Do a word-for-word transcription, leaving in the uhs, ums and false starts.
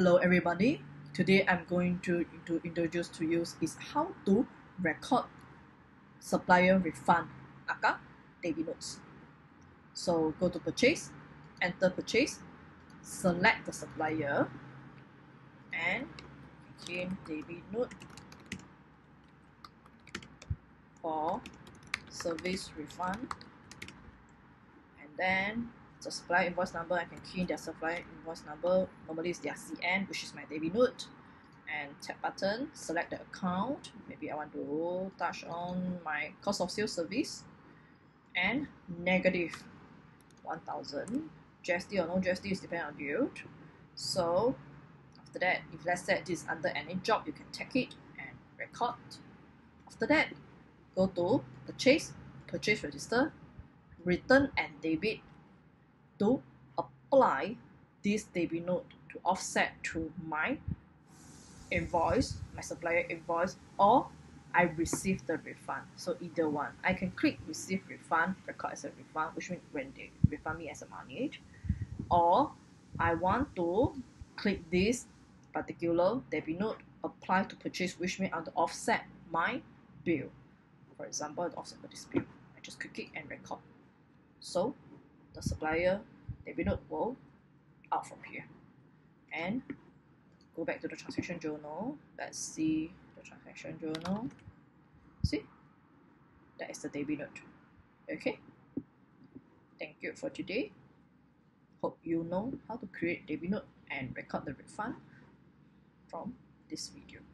Hello everybody, today I'm going to, to introduce to you is how to record supplier refund aka daily notes. So go to purchase, enter purchase, select the supplier and begin daily note for service refund, and then the supplier invoice number. I can key in their supplier invoice number. Normally it's their C N, which is my daily note, and tap button, select the account. Maybe I want to touch on my cost of sales service and negative one thousand. G S T or no G S T is dependent on you. So after that, if let's say this is under any job, you can take it and record. After that, go to purchase, purchase register, return and debit to apply this debit note to offset to my invoice, my supplier invoice, or I receive the refund. So either one, I can click receive refund, record as a refund, which means when they refund me as a money, or I want to click this particular debit note, apply to purchase, which means I want to offset my bill. For example, to offset this bill, I just click it and record. So the supplier debit note will out from here, and go back to the transaction journal. Let's see the transaction journal. See, that is the debit note. Okay, thank you for today. Hope you know how to create debit note and record the refund from this video.